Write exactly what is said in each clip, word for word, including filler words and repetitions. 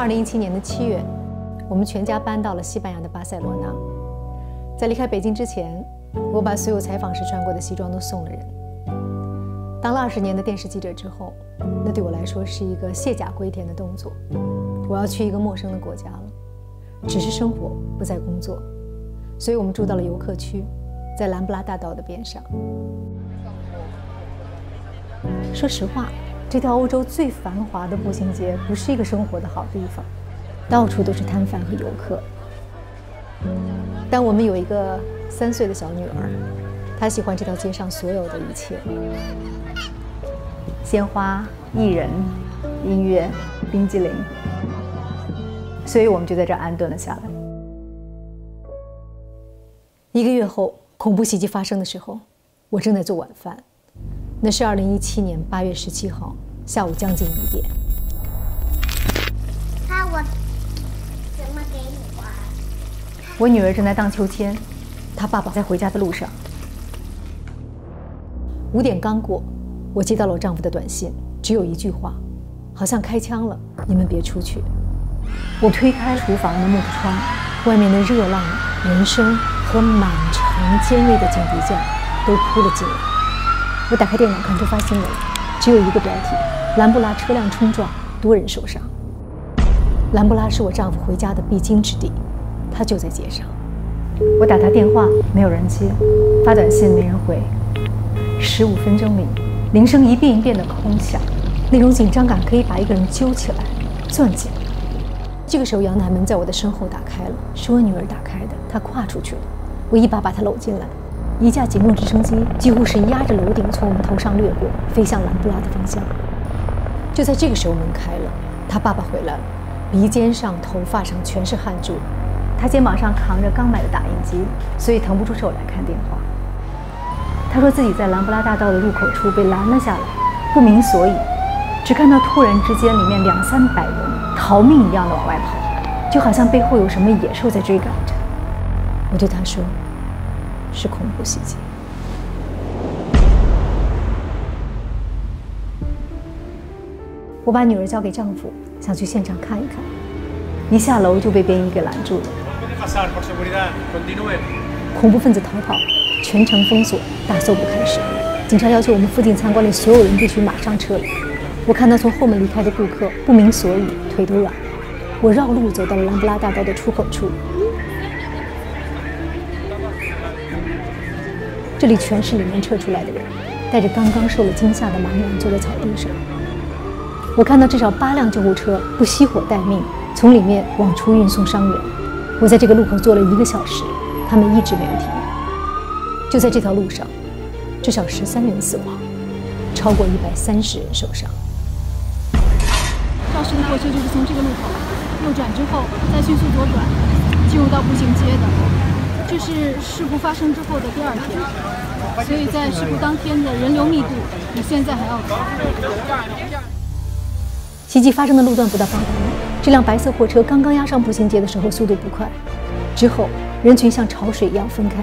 二零一七年的七月，我们全家搬到了西班牙的巴塞罗那。在离开北京之前，我把所有采访时穿过的西装都送了人。当了二十年的电视记者之后，那对我来说是一个卸甲归田的动作。我要去一个陌生的国家了，只是生活，不再工作。所以我们住到了游客区，在兰布拉大道的边上。说实话，这条欧洲最繁华的步行街不是一个生活的好地方，到处都是摊贩和游客。但我们有一个三岁的小女儿，她喜欢这条街上所有的一切：鲜花、艺人、音乐、冰激凌。所以我们就在这儿安顿了下来。一个月后，恐怖袭击发生的时候，我正在做晚饭。那是二零一七年八月十七号下午将近一点。看我怎么给你玩。我女儿正在荡秋千，她爸爸在回家的路上。五点刚过，我接到了我丈夫的短信，只有一句话，好像开枪了，你们别出去。我推开厨房的木头窗，外面的热浪、人声和满城尖锐的警笛叫都扑了进来。我打开电脑看突发新闻，只有一个标题：兰布拉车辆冲撞，多人受伤。兰布拉是我丈夫回家的必经之地，他就在街上。我打他电话，没有人接；发短信，没人回。十五分钟里，铃声一遍一遍的空响，那种紧张感可以把一个人揪起来，攥紧。这个时候，阳台门在我的身后打开了，是我女儿打开的，她跨出去了，我一把把她搂进来。一架警用直升机几乎是压着楼顶从我们头上掠过，飞向兰布拉的方向。就在这个时候，门开了，他爸爸回来了，鼻尖上、头发上全是汗珠，他肩膀上扛着刚买的打印机，所以腾不出手来看电话。他说自己在兰布拉大道的入口处被拦了下来，不明所以，只看到突然之间里面两三百人逃命一样的往外跑，就好像背后有什么野兽在追赶着。我对他说。是恐怖袭击。我把女儿交给丈夫，想去现场看一看。一下楼就被便衣给拦住了。恐怖分子逃跑，全城封锁，大搜捕开始。警察要求我们附近餐馆里所有人必须马上撤离。我看到从后门离开的顾客不明所以，腿都软。我绕路走到了兰布拉大道的出口处。这里全是里面撤出来的人，带着刚刚受了惊吓的茫然坐在草地上。我看到至少八辆救护车不熄火待命，从里面往出运送伤员。我在这个路口坐了一个小时，他们一直没有停。就在这条路上，至少十三人死亡，超过一百三十人受伤。肇事大货车就是从这个路口右转之后，再迅速左转，进入到步行街的。这是事故发生之后的第二天，所以在事故当天的人流密度比现在还要高。袭击发生的路段不到八百米，这辆白色货车刚刚压上步行街的时候速度不快，之后人群像潮水一样分开，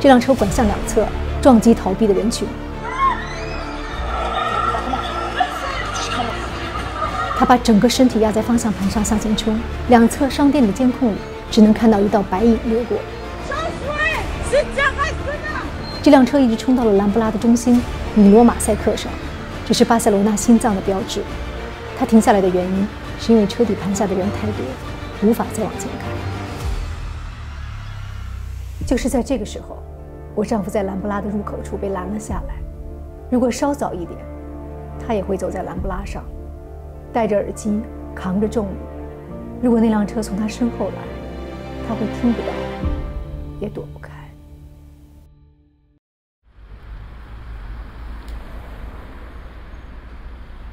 这辆车拐向两侧，撞击逃避的人群。他把整个身体压在方向盘上向前冲，两侧商店的监控里只能看到一道白影掠过。这辆车一直冲到了兰布拉的中心米罗马赛克上，这是巴塞罗那心脏的标志。它停下来的原因是因为车底盘下的人太多，无法再往前开。就是在这个时候，我丈夫在兰布拉的入口处被拦了下来。如果稍早一点，他也会走在兰布拉上，戴着耳机，扛着重物。如果那辆车从他身后来，他会听不到，也躲不开。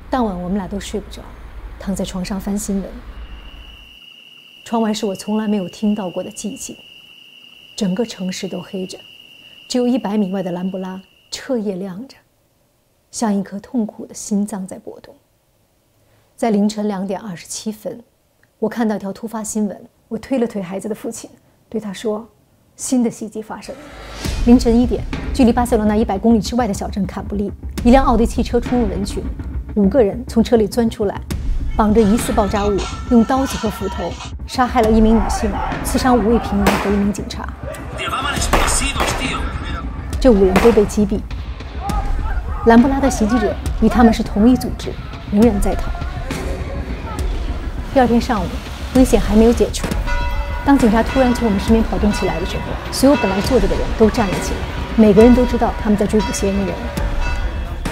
当晚我们俩都睡不着，躺在床上翻新闻。窗外是我从来没有听到过的寂静，整个城市都黑着，只有一百米外的兰布拉彻夜亮着，像一颗痛苦的心脏在搏动。在凌晨两点二十七分，我看到一条突发新闻，我推了推孩子的父亲，对他说：“新的袭击发生了。”凌晨一点，距离巴塞罗那一百公里之外的小镇坎布利，一辆奥迪汽车冲入人群。五个人从车里钻出来，绑着疑似爆炸物，用刀子和斧头杀害了一名女性，刺伤五位平民和一名警察。这五人都被击毙。兰布拉的袭击者与他们是同一组织，仍然在逃。第二天上午，危险还没有解除。当警察突然从我们身边跑动起来的时候，所有本来坐着的人都站了起来，每个人都知道他们在追捕嫌疑人。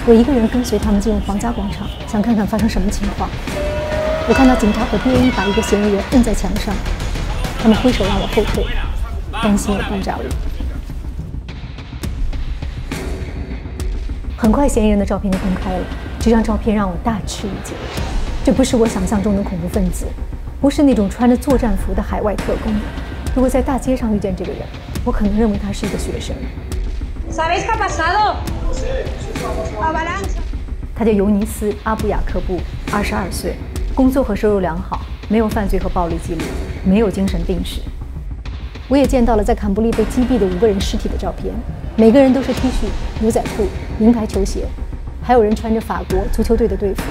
我一个人跟随他们进入皇家广场，想看看发生什么情况。我看到警察和 D A 把一个嫌疑人摁在墙上，他们挥手让我后退，担心有爆炸物。很快，嫌疑人的照片就公开了，这张照片让我大吃一惊。这不是我想象中的恐怖分子。不是那种穿着作战服的海外特工。如果在大街上遇见这个人，我可能认为他是一个学生。他叫尤尼斯·阿布雅克布，二十二岁，工作和收入良好，没有犯罪和暴力记录，没有精神病史。我也见到了在坎布利被击毙的五个人尸体的照片，每个人都是 T 恤、牛仔裤、名牌球鞋，还有人穿着法国足球队的队服。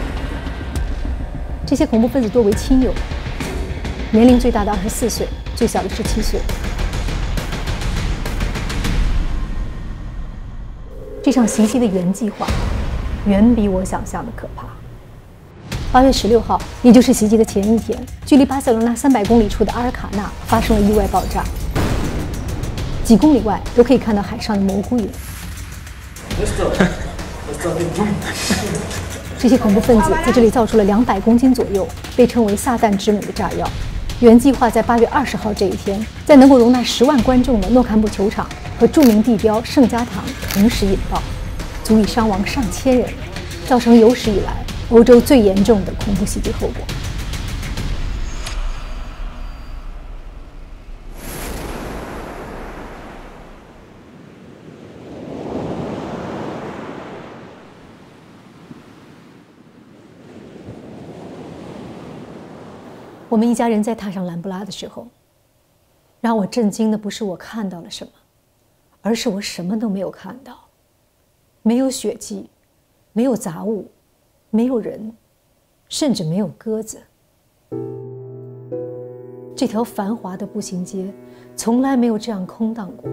这些恐怖分子多为亲友。年龄最大的二十四岁，最小的十七岁。这场袭击的原计划远比我想象的可怕。八月十六号，也就是袭击的前一天，距离巴塞罗那三百公里处的阿尔卡纳发生了意外爆炸。几公里外都可以看到海上的蘑菇云。这些恐怖分子在这里造出了两百公斤左右，被称为撒旦之母的炸药。原计划在八月二十号这一天，在能够容纳十万观众的诺坎普球场和著名地标圣家堂同时引爆，足以伤亡上千人，造成有史以来欧洲最严重的恐怖袭击后果。我们一家人在踏上兰布拉的时候，让我震惊的不是我看到了什么，而是我什么都没有看到，没有血迹，没有杂物，没有人，甚至没有鸽子。这条繁华的步行街从来没有这样空荡过，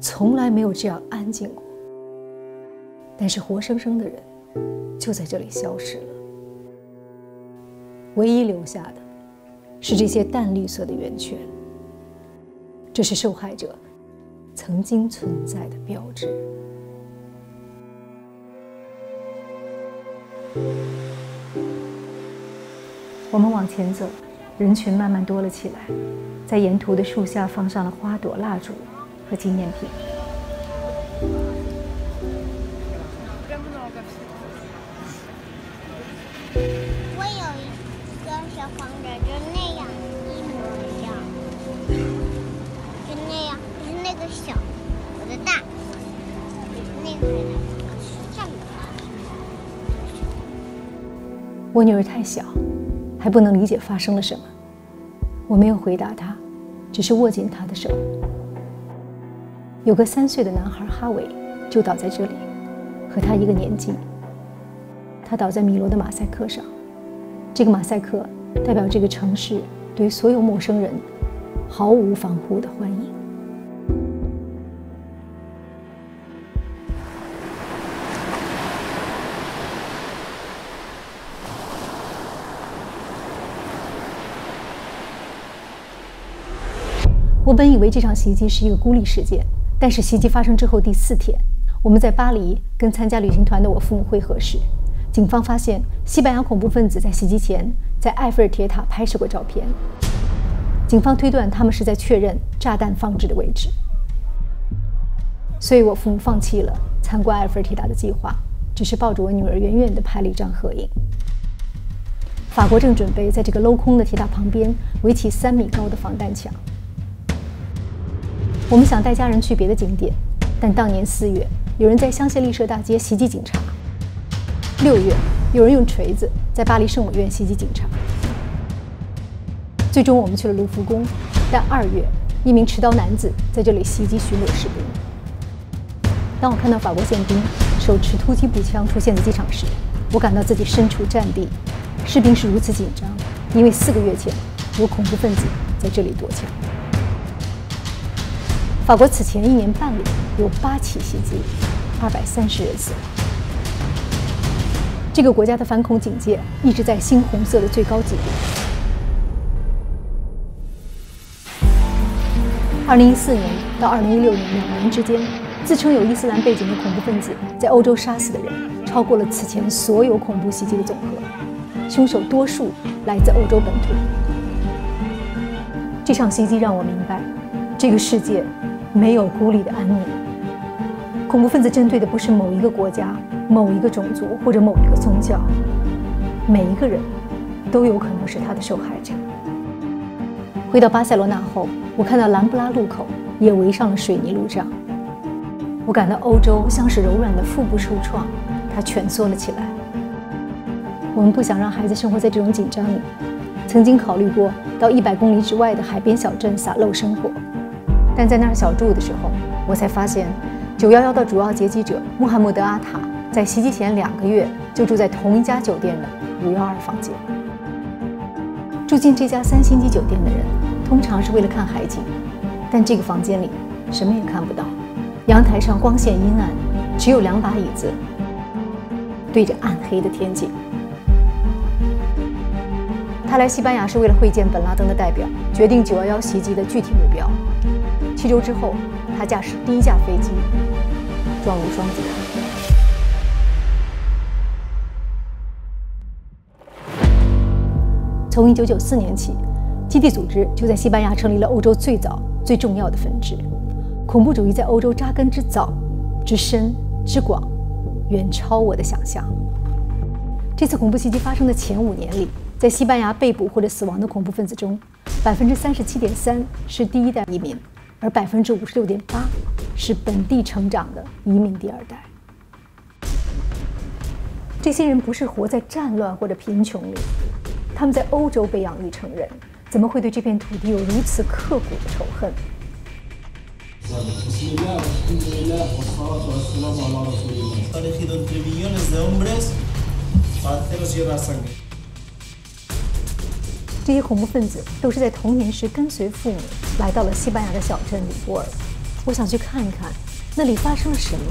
从来没有这样安静过。但是活生生的人就在这里消失了，唯一留下的是这些淡绿色的圆圈，这是受害者曾经存在的标志。我们往前走，人群慢慢多了起来，在沿途的树下放上了花朵、蜡烛和纪念品。我有一个小黄人，就那样一模一样，就那样，就是那个小，我的大，那个是上面的。我女儿太小，还不能理解发生了什么。我没有回答她，只是握紧她的手。有个三岁的男孩哈维就倒在这里，和他一个年纪。他倒在米罗的马赛克上。这个马赛克代表这个城市对所有陌生人毫无防护的欢迎。我本以为这场袭击是一个孤立事件，但是袭击发生之后第四天，我们在巴黎跟参加旅行团的我父母会合时，警方发现，西班牙恐怖分子在袭击前在埃菲尔铁塔拍摄过照片。警方推断他们是在确认炸弹放置的位置，所以我父母放弃了参观埃菲尔铁塔的计划，只是抱着我女儿远远地拍了一张合影。法国正准备在这个镂空的铁塔旁边围起三米高的防弹墙。我们想带家人去别的景点，但当年四月，有人在香榭丽舍大街袭击警察。六月，有人用锤子在巴黎圣母院袭击警察。最终，我们去了卢浮宫，但二月，一名持刀男子在这里袭击巡逻士兵。当我看到法国宪兵手持突击步枪出现在机场时，我感到自己身处战地，士兵是如此紧张，因为四个月前有恐怖分子在这里夺枪。法国此前一年半里有八起袭击，二百三十人死亡。这个国家的反恐警戒一直在猩红色的最高级别。二零一四年到二零一六年两年之间，自称有伊斯兰背景的恐怖分子在欧洲杀死的人， 超过了此前所有恐怖袭击的总和，凶手多数来自欧洲本土。这场袭击让我明白，这个世界没有孤立的安宁。恐怖分子针对的不是某一个国家、某一个种族或者某一个宗教，每一个人都有可能是他的受害者。回到巴塞罗那后，我看到兰布拉路口也围上了水泥路障。我感到欧洲像是柔软的腹部受创， 他蜷缩了起来。我们不想让孩子生活在这种紧张里，曾经考虑过到一百公里之外的海边小镇撒漏生活，但在那儿小住的时候，我才发现九一一的主要劫机者穆罕默德·阿塔在袭击前两个月就住在同一家酒店的五一二房间。住进这家三星级酒店的人通常是为了看海景，但这个房间里什么也看不到，阳台上光线阴暗，只有两把椅子 对着暗黑的天井，他来西班牙是为了会见本拉登的代表，决定九一一袭击的具体目标。七周之后，他驾驶第一架飞机撞入双子塔。从一九九四年起，基地组织就在西班牙成立了欧洲最早、最重要的分支。恐怖主义在欧洲扎根之早、之深、之广， 远超我的想象。这次恐怖袭击发生的前五年里，在西班牙被捕或者死亡的恐怖分子中，百分之三十七点三是第一代移民，而百分之五十六点八是本地成长的移民第二代。这些人不是活在战乱或者贫穷里，他们在欧洲被养育成人，怎么会对这片土地有如此刻骨的仇恨？ بسم الله والحمد لله والصلاة والسلام على رسول الله. تاريخنا تريليون de hombres parceros y sangre. 这些恐怖分子都是在童年时跟随父母来到了西班牙的小镇里波尔。我想去看一看那里发生了什么，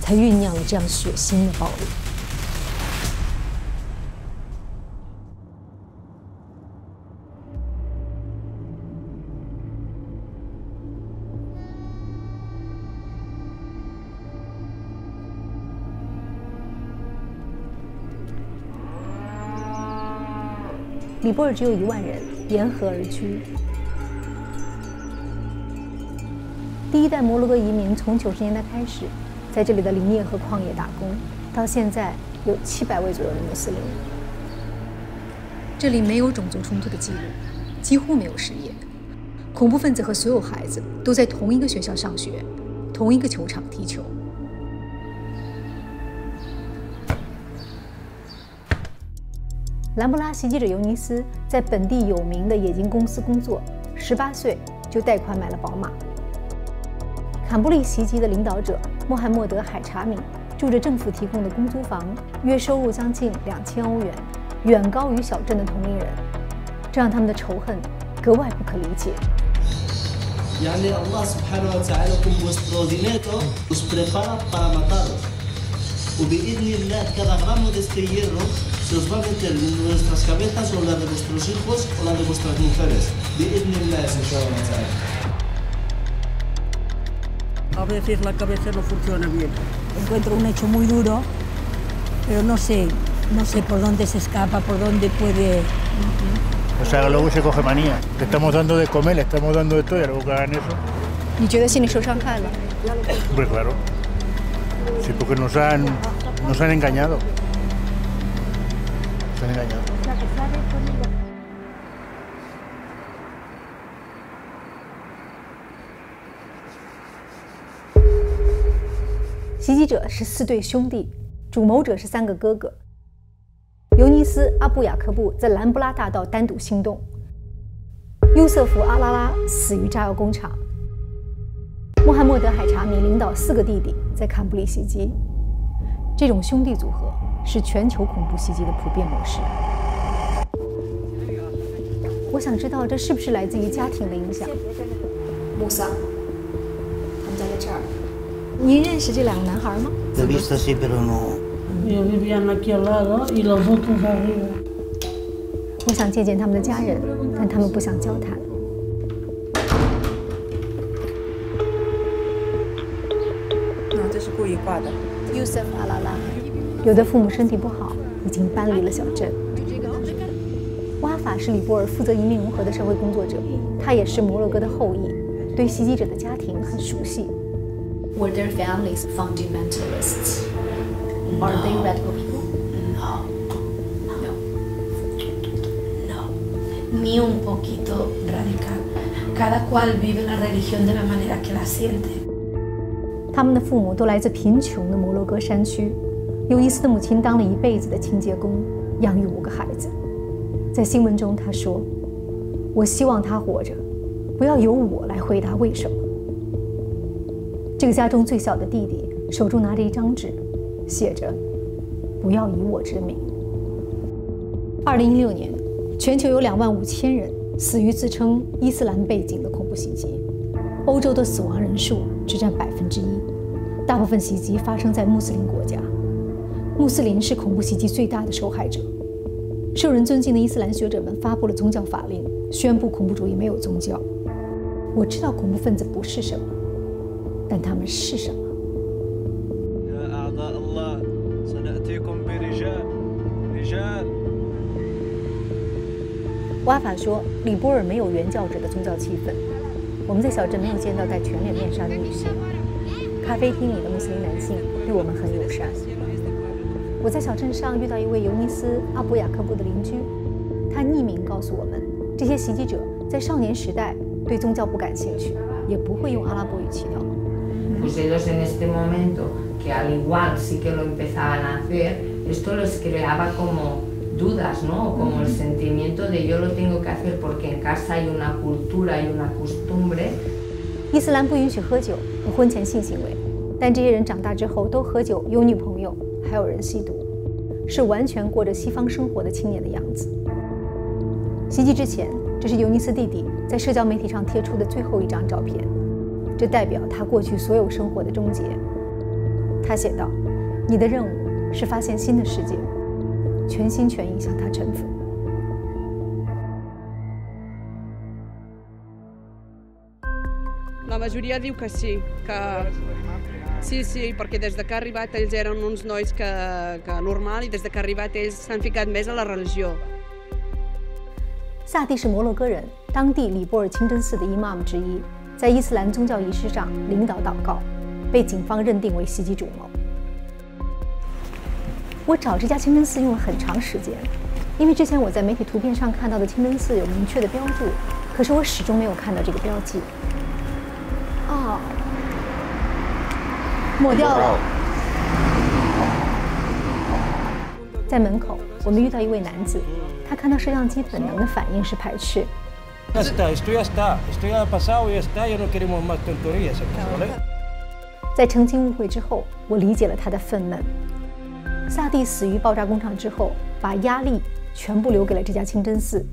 才酝酿了这样血腥的暴力。里波尔只有一万人，沿河而居。第一代摩洛哥移民从九十年代开始，在这里的林业和矿业打工，到现在有七百位左右的穆斯林。这里没有种族冲突的记录，几乎没有失业。恐怖分子和所有孩子都在同一个学校上学，同一个球场踢球。 兰布拉袭击者尤尼斯在本地有名的冶金公司工作， 十八岁就贷款买了宝马。坎布利袭击的领导者穆罕默德·海查米住着政府提供的公租房，月收入将近 两千 欧元，远高于小镇的同龄人，这让他们的仇恨格外不可理解。 A veces la cabeza no funciona bien. Encuentro un hecho muy duro, pero no sé, no sé por dónde se escapa, por dónde puede. O sea, luego se coge manía. Le estamos dando de comer, le estamos dando de todo y luego que hagan eso. ¿Y crees que si nos han engañado? Pues claro. Sí, porque nos han, nos han engañado. engañado.袭击者是四对兄弟，主谋者是三个哥哥。尤尼斯·阿布雅克布在兰布拉大道单独行动，优瑟夫·阿拉拉死于炸药工厂，穆罕默德·海查米领导四个弟弟在坎布里袭击。这种兄弟组合 是全球恐怖袭击的普遍模式。我想知道这是不是来自于家庭的影响。穆桑，他们家在这儿。您认识这两个男孩吗？我想接见他们的家人，但他们不想交谈。 故意挂的。有的父母身体不好，已经搬离了小镇。瓦法是里伯尔负责移民融合的社会工作者，他也是摩洛哥的后裔，对袭击者的家庭很熟悉。Were their families fundamentalists? Are they radical people? No. No. No. Ni un poquito radical. Cada cual vive la religión de la manera que la siente. 他们的父母都来自贫穷的摩洛哥山区，有一次的母亲当了一辈子的清洁工，养育五个孩子。在新闻中，她说：“我希望他活着，不要由我来回答为什么。”这个家中最小的弟弟手中拿着一张纸，写着：“不要以我之名。”二零一六年，全球有两万五千人死于自称伊斯兰背景的恐怖袭击。 欧洲的死亡人数只占百分之一，大部分袭击发生在穆斯林国家。穆斯林是恐怖袭击最大的受害者。受人尊敬的伊斯兰学者们发布了宗教法令，宣布恐怖主义没有宗教。我知道恐怖分子不是什么，但他们是什么？ 瓦法说，里波尔没有原教旨的宗教气氛。 我们在小镇没有见到戴全脸面纱的女性，咖啡厅里的穆斯林男性对我们很友善。我在小镇上遇到一位尤尼斯·阿卜雅克布的邻居，他匿名告诉我们，这些袭击者在少年时代对宗教不感兴趣，也不会用阿拉伯语祈祷。嗯 dudas, ¿no? Como el sentimiento de yo lo tengo que hacer porque en casa hay una cultura y una costumbre. 伊斯兰不允许喝酒和婚前性行为，但这些人长大之后都喝酒、有女朋友，还有人吸毒，是完全过着西方生活的青年的样子。袭击之前，这是尤尼斯弟弟在社交媒体上贴出的最后一张照片，这代表他过去所有生活的终结。他写道：“你的任务是发现新的世界。” 全心全意向他臣服。La majoria diu que sí, que sí, sí, perquè des de que ha arribat ells eren uns nois que que normal i des de que ha arribat ells s'han ficat més a la religió. 萨蒂是摩洛哥人，当地里伯尔清真寺的伊玛目之一，在伊斯兰宗教仪式上领导祷告，被警方认定为袭击主谋。 我找这家清真寺用了很长时间，因为之前我在媒体图片上看到的清真寺有明确的标注，可是我始终没有看到这个标记。哦，抹掉了。在门口，我们遇到一位男子，他看到摄像机本能的反应是排斥。在澄清误会之后，我理解了他的愤懑。 萨蒂死于爆炸工厂之后，把压力全部留给了这家清真寺。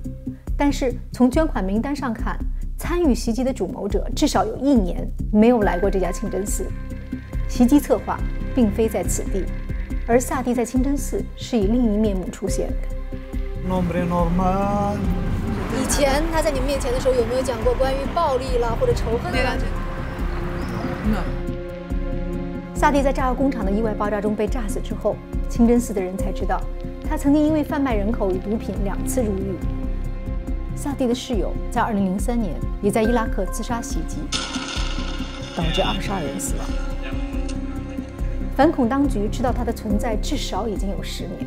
但是从捐款名单上看，参与袭击的主谋者至少有一年没有来过这家清真寺。袭击策划并非在此地，而萨蒂在清真寺是以另一面目出现的。以前他在你们面前的时候，有没有讲过关于暴力啦或者仇恨的？萨蒂在炸药工厂的意外爆炸中被炸死之后。 清真寺的人才知道，他曾经因为贩卖人口与毒品两次入狱。萨蒂的室友在二零零三年也在伊拉克自杀袭击，导致二十二人死亡。反恐当局知道他的存在至少已经有十年，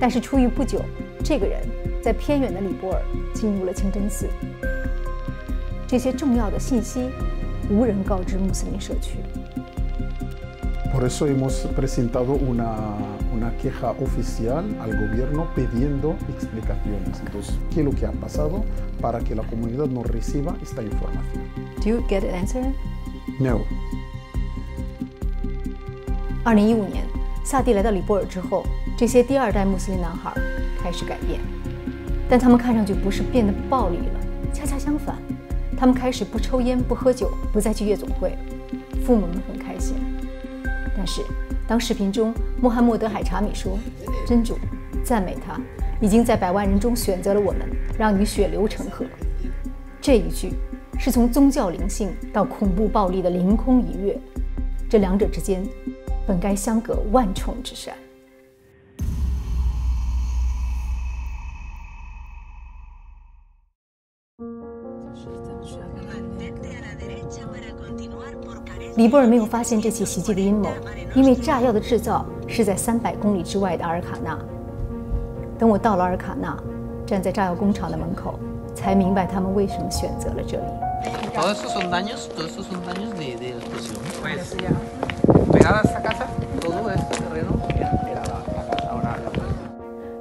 但是出狱不久，这个人在偏远的里伯尔进入了清真寺。这些重要的信息无人告知穆斯林社区。 Por eso hemos presentado una, una queja oficial al gobierno pidiendo explicaciones. Entonces, ¿qué es lo que ha pasado para que la comunidad no reciba esta información? Do you get an answer? No. 二零一五年，萨蒂来到里伯尔之后，这些第二代穆斯林男孩开始改变。但他们看上去不是变得不暴力了，恰恰相反，他们开始不抽烟、不喝酒、不再去夜总会。父母们很开心。但是，当视频中穆罕默德·海查米说：“真主赞美他，已经在百万人中选择了我们，让你血流成河。”这一句是从宗教灵性到恐怖暴力的凌空一跃，这两者之间本该相隔万重之山。尼泊尔没有发现这起袭击的阴谋，因为炸药的制造是在三百公里之外的阿尔卡纳。等我到了阿尔卡纳，站在炸药工厂的门口，才明白他们为什么选择了这里。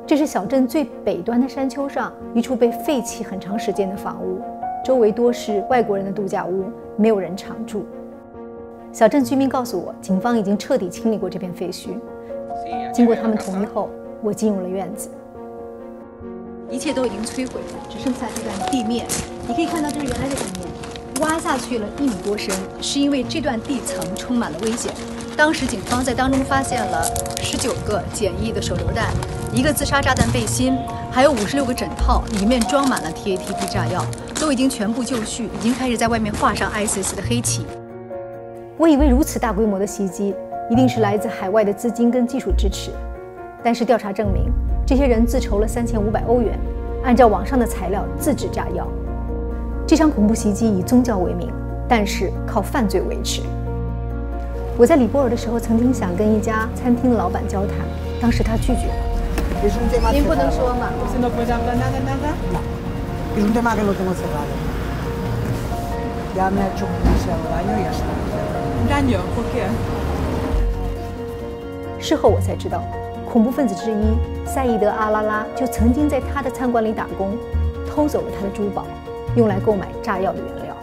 这是小镇最北端的山丘上一处被废弃很长时间的房屋，周围多是外国人的度假屋，没有人常住。小镇居民告诉我，警方已经彻底清理过这片废墟。经过他们同意后，我进入了院子。一切都已经摧毁了，只剩下这段地面。你可以看到，这是原来的地面，挖下去了一米多深，是因为这段地层充满了危险。当时警方在当中发现了十九个简易的手榴弹，一个自杀炸弹背心，还有五十六个枕套，里面装满了 T A T P 炸药，都已经全部就绪，已经开始在外面画上 I S I S 的黑旗。我以为如此大规模的袭击一定是来自海外的资金跟技术支持，但是调查证明，这些人自筹了三千五百欧元，按照网上的材料自制炸药。这场恐怖袭击以宗教为名，但是靠犯罪维持。我在尼泊尔的时候，曾经想跟一家餐厅的老板交谈，当时他拒绝了。您不能说嘛。事后我才知道，恐怖分子之一赛义德·阿拉拉就曾经在他的餐馆里打工，偷走了他的珠宝，用来购买炸药的原料。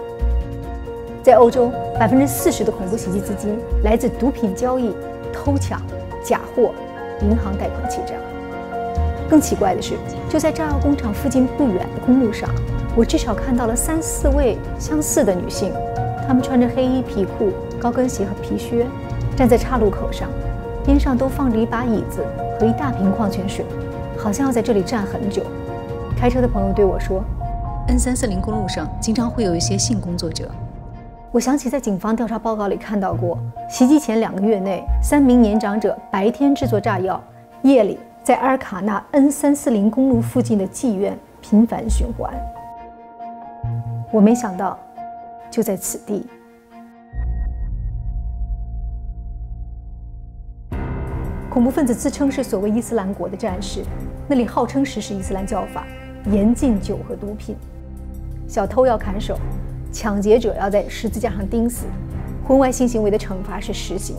在欧洲，百分之四十的恐怖袭击资金来自毒品交易、偷抢、假货、银行贷款欺诈。更奇怪的是，就在炸药工厂附近不远的公路上，我至少看到了三四位相似的女性。他们穿着黑衣、皮裤、高跟鞋和皮靴，站在岔路口上，边上都放着一把椅子和一大瓶矿泉水，好像要在这里站很久。开车的朋友对我说 ，N 三四零 公路上经常会有一些性工作者。我想起在警方调查报告里看到过，袭击前两个月内，三名年长者白天制作炸药，夜里在阿尔卡纳 N 三四零 公路附近的妓院频繁循环。我没想到。就在此地，恐怖分子自称是所谓伊斯兰国的战士，那里号称实施伊斯兰教法，严禁酒和毒品。小偷要砍手，抢劫者要在十字架上钉死，婚外性行为的惩罚是实刑。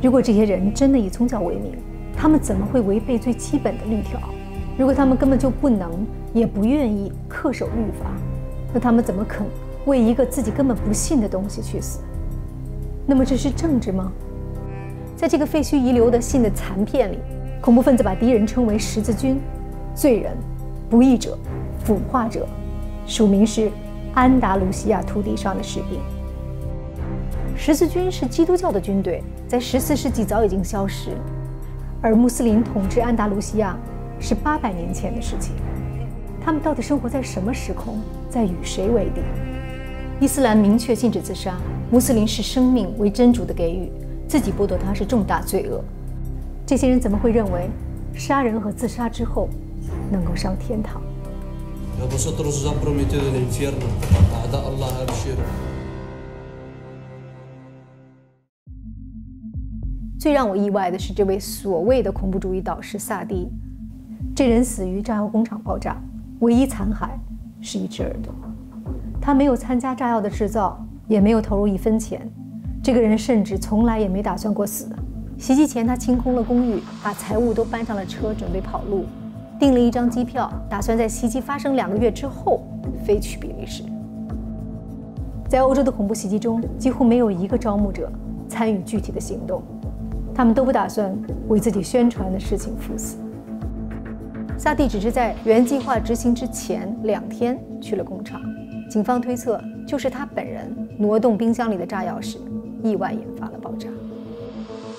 如果这些人真的以宗教为名，他们怎么会违背最基本的律条？如果他们根本就不能也不愿意恪守律法，那他们怎么肯为一个自己根本不信的东西去死？那么这是政治吗？在这个废墟遗留的信的残片里，恐怖分子把敌人称为十字军、罪人、不义者、腐化者，署名是安达卢西亚土地上的士兵。十字军是基督教的军队，在十四世纪早已经消失，而穆斯林统治安达卢西亚是八百年前的事情。他们到底生活在什么时空，在与谁为敌？伊斯兰明确禁止自杀，穆斯林视生命为真主的给予，自己剥夺它是重大罪恶。这些人怎么会认为杀人和自杀之后能够上天堂？最让我意外的是这位所谓的恐怖主义导师萨迪，这人死于炸药工厂爆炸，唯一残骸是一只耳朵。他没有参加炸药的制造，也没有投入一分钱。这个人甚至从来也没打算过死。袭击前，他清空了公寓，把财物都搬上了车，准备跑路，订了一张机票，打算在袭击发生两个月之后飞去比利时。在欧洲的恐怖袭击中，几乎没有一个招募者参与具体的行动，他们都不打算为自己宣传的事情赴死。萨蒂只是在原计划执行之前两天去了工厂。警方推测，就是他本人挪动冰箱里的炸药时，意外引发了爆炸。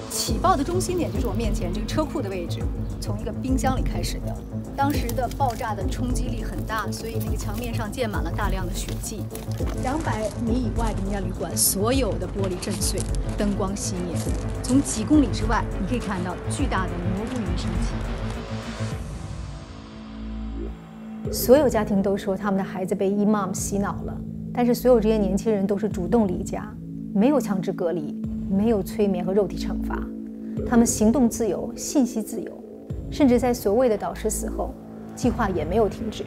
起爆的中心点就是我面前这个车库的位置，从一个冰箱里开始的。当时的爆炸的冲击力很大，所以那个墙面上溅满了大量的血迹。两百米以外的那家旅馆，所有的玻璃震碎，灯光熄灭。从几公里之外，你可以看到巨大的蘑菇云升起。 所有家庭都说他们的孩子被 imam 洗脑了，但是所有这些年轻人都是主动离家，没有强制隔离，没有催眠和肉体惩罚，他们行动自由、信息自由，甚至在所谓的导师死后，计划也没有停止。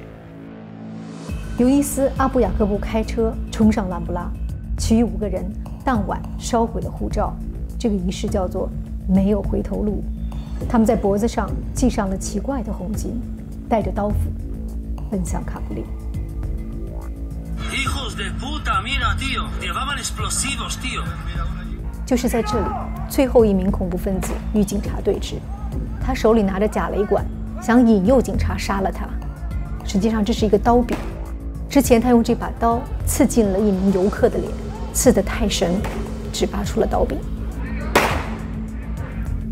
尤尼斯·阿布雅各布开车冲上兰布拉，其余五个人当晚烧毁了护照，这个仪式叫做“没有回头路”。他们在脖子上系上了奇怪的红巾，带着刀斧。 奔向卡布里。就是在这里，最后一名恐怖分子与警察对峙，他手里拿着假雷管，想引诱警察杀了他。实际上，这是一个刀柄。之前他用这把刀刺进了一名游客的脸，刺得太深，只拔出了刀柄。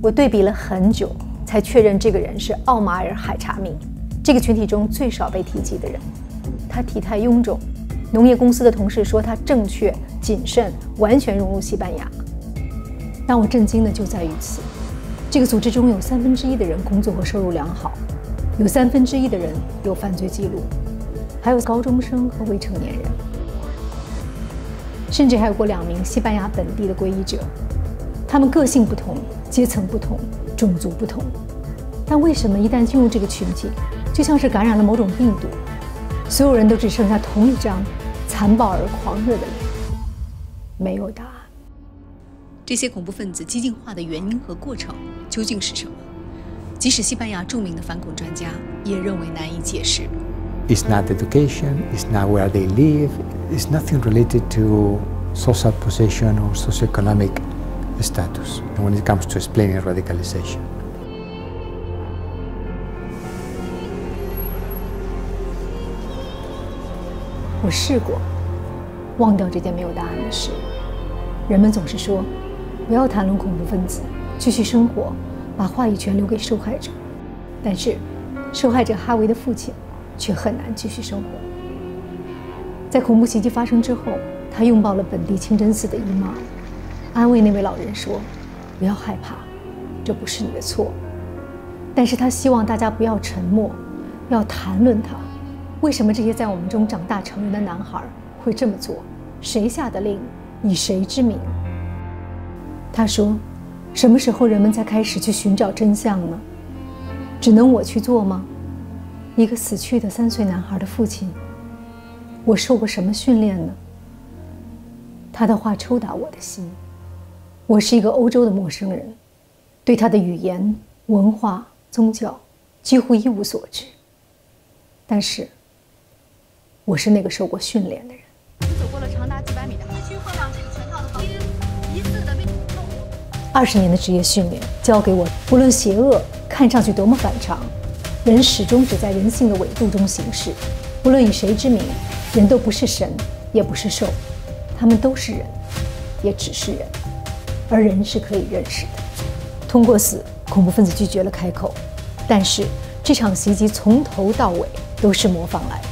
我对比了很久，才确认这个人是奥马尔·海查米。 这个群体中最少被提及的人，他体态臃肿。农业公司的同事说他正确、谨慎，完全融入西班牙。让我震惊的就在于此，这个组织中有三分之一的人工作和收入良好，有三分之一的人有犯罪记录，还有高中生和未成年人，甚至还有过两名西班牙本地的皈依者。他们个性不同，阶层不同，种族不同，但为什么一旦进入这个群体？ 就像是感染了某种病毒，所有人都只剩下同一张残暴而狂热的脸，没有答案。这些恐怖分子激进化的原因和过程究竟是什么？即使西班牙著名的反恐专家也认为难以解释。It's not education. It's not where they live. It's nothing related to social position or socioeconomic status. When it comes to explaining radicalization. 我试过忘掉这件没有答案的事。人们总是说，不要谈论恐怖分子，继续生活，把话语权留给受害者。但是，受害者哈维的父亲却很难继续生活。在恐怖袭击发生之后，他拥抱了本地清真寺的姨妈，安慰那位老人说：“不要害怕，这不是你的错。”但是他希望大家不要沉默，要谈论它。 为什么这些在我们中长大成人的男孩会这么做？谁下的令？以谁之名？他说：“什么时候人们才开始去寻找真相呢？只能我去做吗？一个死去的三岁男孩的父亲，我受过什么训练呢？”他的话抽打我的心。我是一个欧洲的陌生人，对他的语言、文化、宗教几乎一无所知，但是。 我是那个受过训练的人。走过了长达几百米的市区和两只全套的房间，疑似的被动物。二十年的职业训练教给我，无论邪恶看上去多么反常，人始终只在人性的纬度中行事。无论以谁之名，人都不是神，也不是兽，他们都是人，也只是人。而人是可以认识的。通过死，恐怖分子拒绝了开口，但是这场袭击从头到尾都是模仿来的。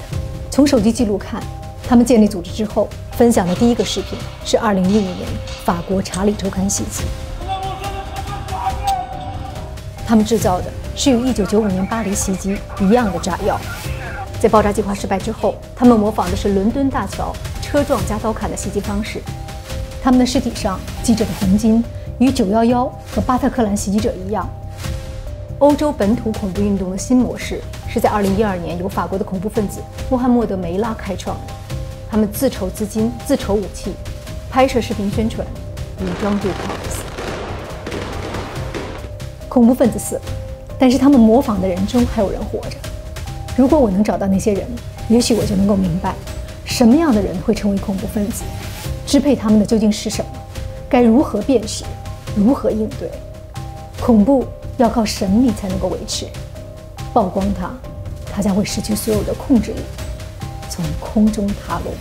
从手机记录看，他们建立组织之后分享的第一个视频是二零一五年法国《查理周刊》袭击。他们制造的是与一九九五年巴黎袭击一样的炸药。在爆炸计划失败之后，他们模仿的是伦敦大桥车撞加刀砍的袭击方式。他们的尸体上系着的红巾与九一一和巴特克兰袭击者一样。欧洲本土恐怖运动的新模式。 是在二零一二年由法国的恐怖分子穆罕默德·梅拉开创的。他们自筹资金、自筹武器，拍摄视频宣传，武装对抗。恐怖分子死了，但是他们模仿的人中还有人活着。如果我能找到那些人，也许我就能够明白，什么样的人会成为恐怖分子，支配他们的究竟是什么，该如何辨识，如何应对。恐怖要靠神秘才能够维持。曝光它，它将会失去所有的控制力，从空中塌落。